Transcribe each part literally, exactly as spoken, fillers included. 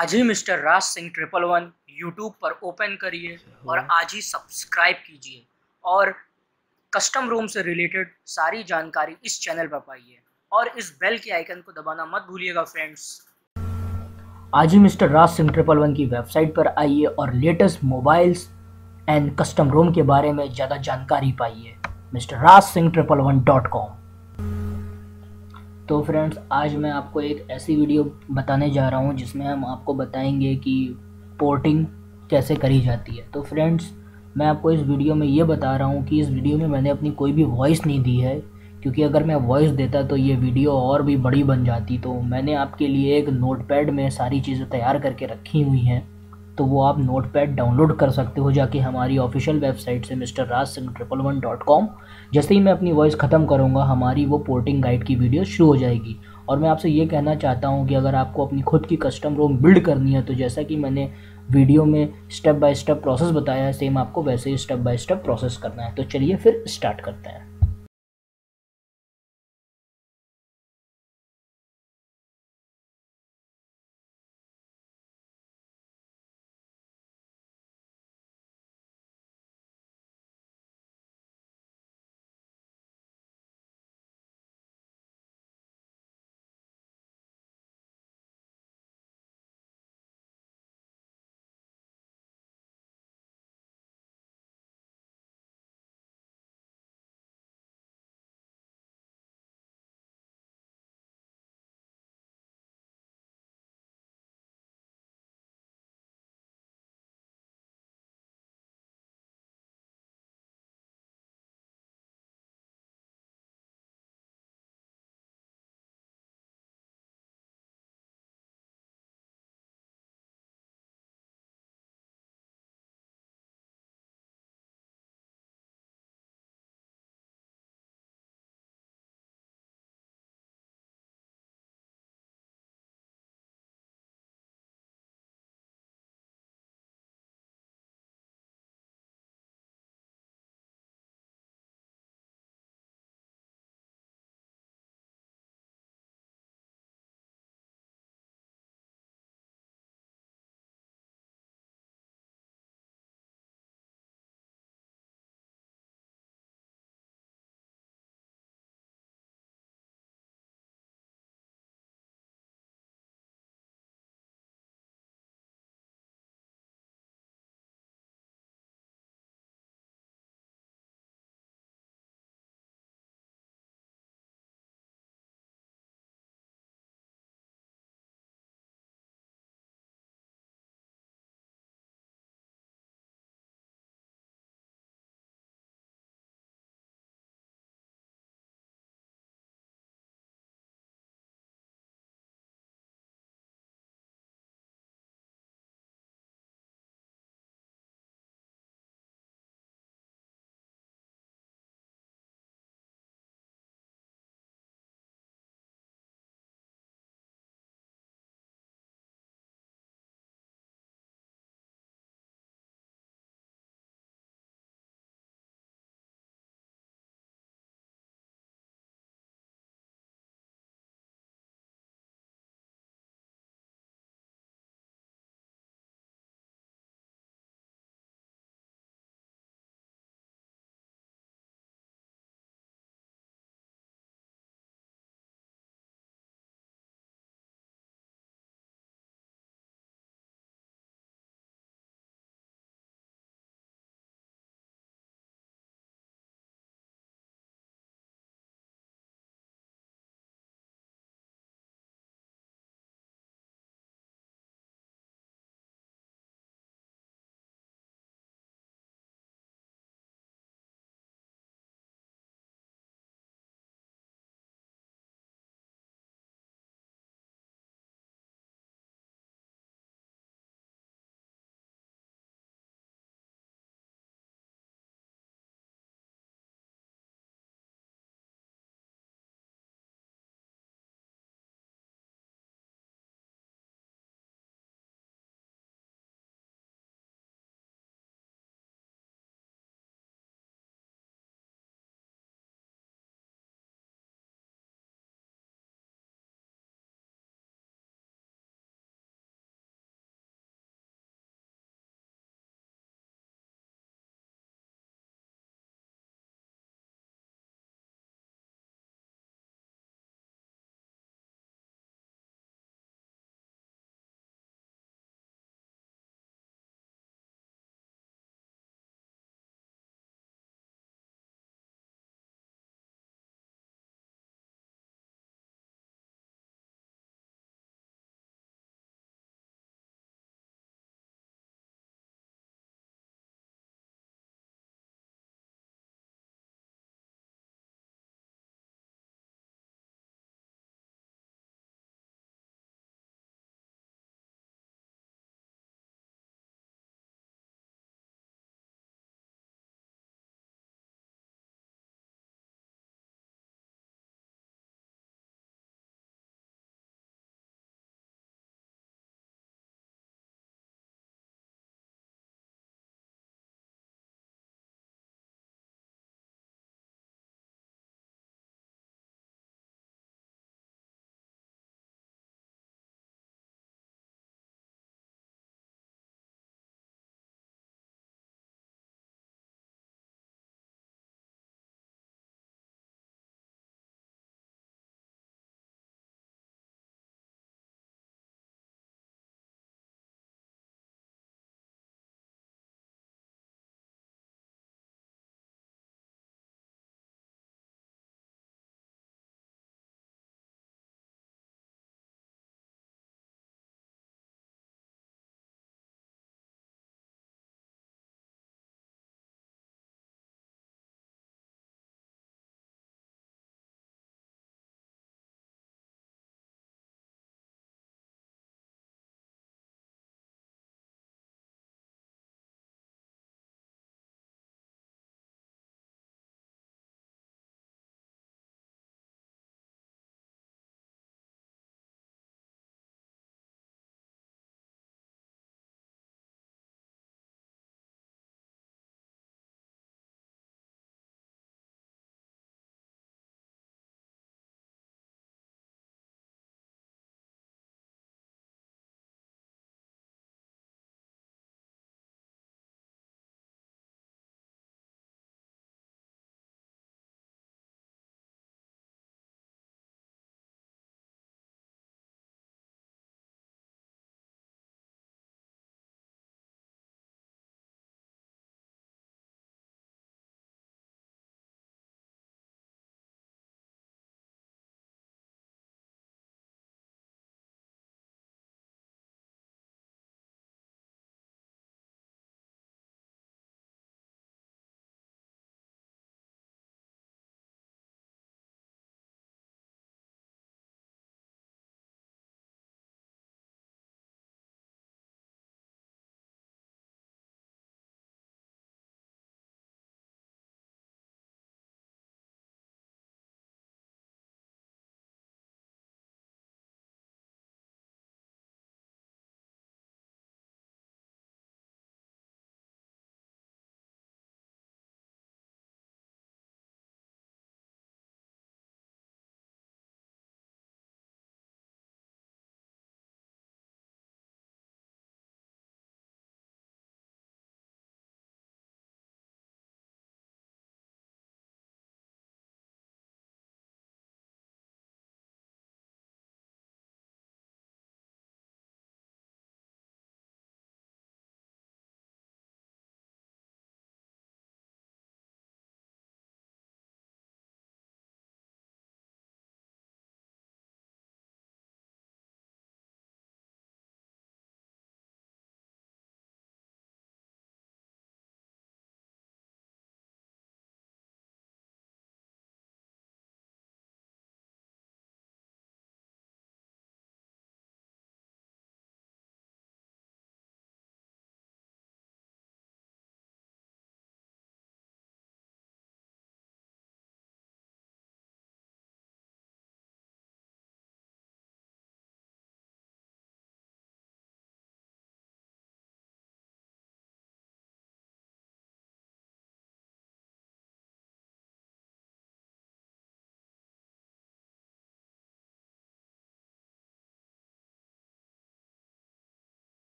आज ही mister Raj Singh triple one YouTube पर ओपन करिए और आज ही सब्सक्राइब कीजिए और कस्टम रूम से रिलेटेड सारी जानकारी इस चैनल पर पाइए और इस बेल के आइकन को दबाना मत भूलिएगा फ्रेंड्स। आज ही mister Raj Singh triple one की वेबसाइट पर आइए और latest mobiles and custom ROM के बारे में ज़्यादा जानकारी पाइए mister Raj Singh triple one dot com. तो फ्रेंड्स, आज मैं आपको एक ऐसी वीडियो बताने जा रहा हूं जिसमें हम आपको बताएंगे कि पोर्टिंग कैसे करी जाती है। तो फ्रेंड्स, मैं आपको इस वीडियो में ये बता रहा हूं कि इस वीडियो में मैंने अपनी कोई भी वॉइस नहीं दी है, क्योंकि अगर मैं वॉइस देता तो ये वीडियो और भी बड़ी बन जाती। तो मैंने आपके लिए एक नोटपैड में सारी चीज़ें तैयार करके रखी हुई हैं, तो वो आप नोटपैड डाउनलोड कर सकते हो जाके हमारी ऑफिशियल वेबसाइट से mister Raj Singh triple one dot com. जैसे ही मैं अपनी वॉइस ख़त्म करूँगा, हमारी वो पोर्टिंग गाइड की वीडियो शुरू हो जाएगी। और मैं आपसे ये कहना चाहता हूँ कि अगर आपको अपनी खुद की कस्टम रूम बिल्ड करनी है, तो जैसा कि मैंने वीडियो में स्टेप बाय स्टेप प्रोसेस बताया है, सेम आपको वैसे ही स्टेप बाय स्टेप प्रोसेस करना है। तो चलिए फिर स्टार्ट करते हैं।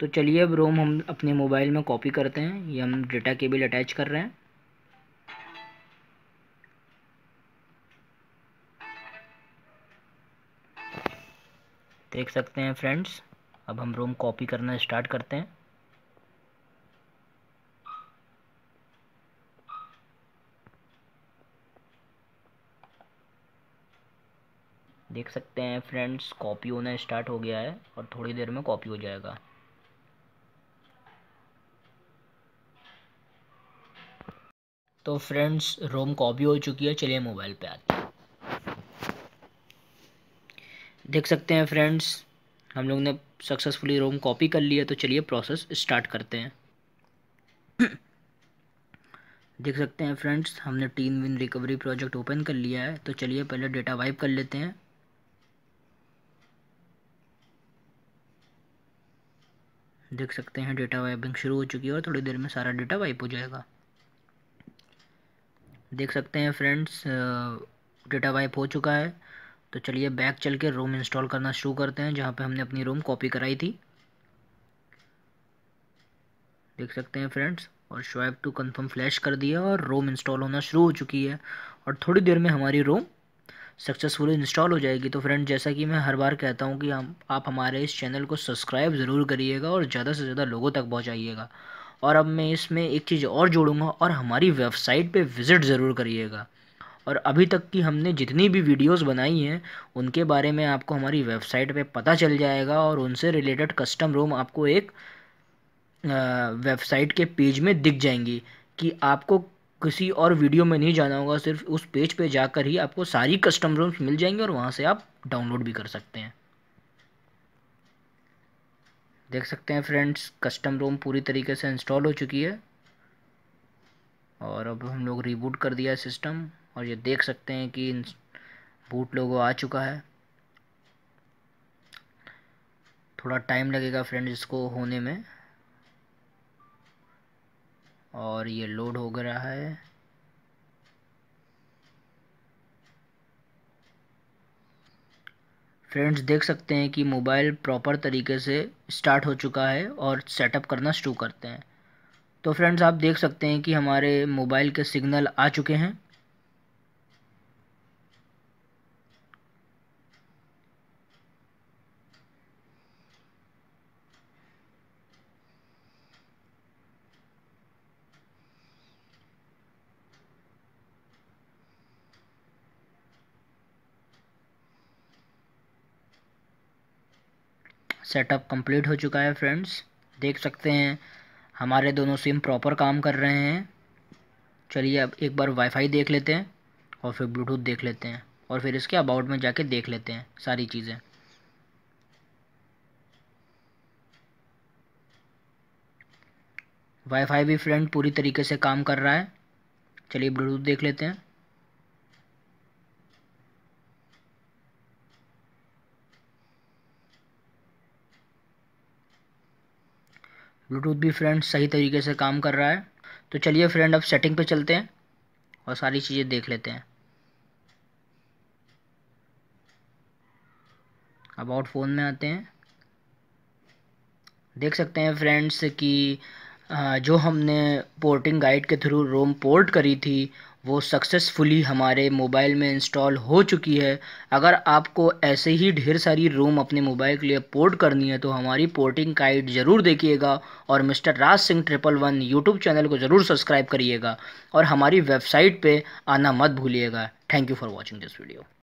तो चलिए अब रोम हम अपने मोबाइल में कॉपी करते हैं। ये हम डेटा केबल अटैच कर रहे हैं। देख सकते हैं फ्रेंड्स, अब हम रोम कॉपी करना स्टार्ट करते हैं। देख सकते हैं फ्रेंड्स, कॉपी होना स्टार्ट हो गया है और थोड़ी देर में कॉपी हो जाएगा। तो फ्रेंड्स रोम कॉपी हो चुकी है। चलिए मोबाइल पे आते हैं। देख सकते हैं फ्रेंड्स, हम लोग ने सक्सेसफुली रोम कॉपी कर लिया। तो चलिए प्रोसेस स्टार्ट करते हैं। देख सकते हैं फ्रेंड्स, हमने team win recovery project open कर लिया है। तो चलिए पहले डेटा वाइप कर लेते हैं। देख सकते हैं डेटा वाइपिंग शुरू हो चुकी है और थोड़ी देर में सारा डेटा वाइप हो जाएगा। देख सकते हैं फ्रेंड्स, डेटा वाइप हो चुका है। तो चलिए बैक चल के रोम इंस्टॉल करना शुरू करते हैं, जहाँ पे हमने अपनी रोम कॉपी कराई थी। देख सकते हैं फ्रेंड्स, और स्वाइप टू कंफर्म फ्लैश कर दिया और रोम इंस्टॉल होना शुरू हो चुकी है और थोड़ी देर में हमारी रोम सक्सेसफुली इंस्टॉल हो जाएगी। तो फ्रेंड, जैसा कि मैं हर बार कहता हूँ कि हम आप हमारे इस चैनल को सब्सक्राइब ज़रूर करिएगा और ज़्यादा से ज़्यादा लोगों तक पहुँचाइएगा। और अब मैं इसमें एक चीज़ और जोड़ूंगा, और हमारी वेबसाइट पे विज़िट ज़रूर करिएगा। और अभी तक की हमने जितनी भी वीडियोस बनाई हैं उनके बारे में आपको हमारी वेबसाइट पे पता चल जाएगा और उनसे रिलेटेड कस्टम रोम आपको एक वेबसाइट के पेज में दिख जाएंगी, कि आपको किसी और वीडियो में नहीं जाना होगा। सिर्फ उस पेज पे जाकर ही आपको सारी कस्टम रोम्स मिल जाएंगी और वहाँ से आप डाउनलोड भी कर सकते हैं। देख सकते हैं फ्रेंड्स, कस्टम रोम पूरी तरीके से इंस्टॉल हो चुकी है और अब हम लोग रिबूट कर दिया है सिस्टम, और ये देख सकते हैं कि बूट लोगो आ चुका है। थोड़ा टाइम लगेगा फ्रेंड्स इसको होने में, और ये लोड हो गया है। फ्रेंड्स देख सकते हैं कि मोबाइल प्रॉपर तरीके से स्टार्ट हो चुका है और सेटअप करना शुरू करते हैं। तो फ्रेंड्स आप देख सकते हैं कि हमारे मोबाइल के सिग्नल आ चुके हैं। सेटअप कंप्लीट हो चुका है फ्रेंड्स। देख सकते हैं हमारे दोनों सिम प्रॉपर काम कर रहे हैं। चलिए अब एक बार वाईफाई देख लेते हैं और फिर ब्लूटूथ देख लेते हैं और फिर इसके अबाउट में जाके देख लेते हैं सारी चीज़ें। वाईफाई भी फ्रेंड पूरी तरीके से काम कर रहा है। चलिए ब्लूटूथ देख लेते हैं। ब्लूटूथ भी फ्रेंड्स सही तरीके से काम कर रहा है। तो चलिए फ्रेंड अब सेटिंग पे चलते हैं और सारी चीज़ें देख लेते हैं। अबाउट फ़ोन में आते हैं। देख सकते हैं फ्रेंड्स कि जो हमने पोर्टिंग गाइड के थ्रू रोम पोर्ट करी थी वो सक्सेसफुली हमारे मोबाइल में इंस्टॉल हो चुकी है। अगर आपको ऐसे ही ढेर सारी रोम अपने मोबाइल के लिए पोर्ट करनी है तो हमारी पोर्टिंग गाइड ज़रूर देखिएगा और mister Raj Singh triple one YouTube channel को ज़रूर सब्सक्राइब करिएगा और हमारी वेबसाइट पे आना मत भूलिएगा। Thank you for watching this video.